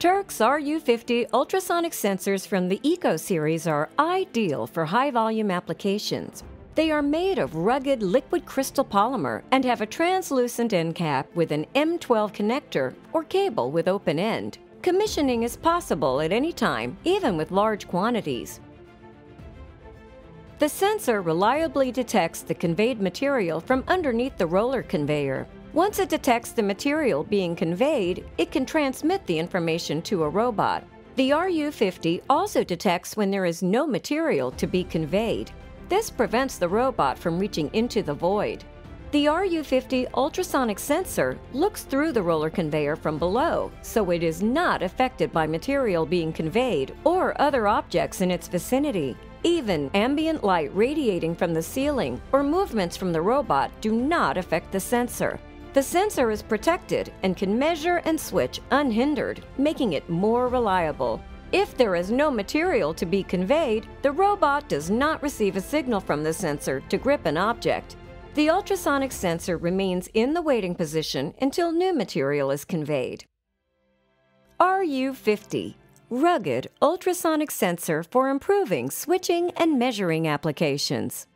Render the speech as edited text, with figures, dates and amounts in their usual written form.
Turck's RU50 ultrasonic sensors from the Eco series are ideal for high-volume applications. They are made of rugged liquid crystal polymer and have a translucent end cap with an M12 connector or cable with open end. Commissioning is possible at any time, even with large quantities. The sensor reliably detects the conveyed material from underneath the roller conveyor. Once it detects the material being conveyed, it can transmit the information to a robot. The RU50 also detects when there is no material to be conveyed. This prevents the robot from reaching into the void. The RU50 ultrasonic sensor looks through the roller conveyor from below, so it is not affected by material being conveyed or other objects in its vicinity. Even ambient light radiating from the ceiling or movements from the robot do not affect the sensor. The sensor is protected and can measure and switch unhindered, making it more reliable. If there is no material to be conveyed, the robot does not receive a signal from the sensor to grip an object. The ultrasonic sensor remains in the waiting position until new material is conveyed. RU50. Rugged ultrasonic sensor for improving switching and measuring applications.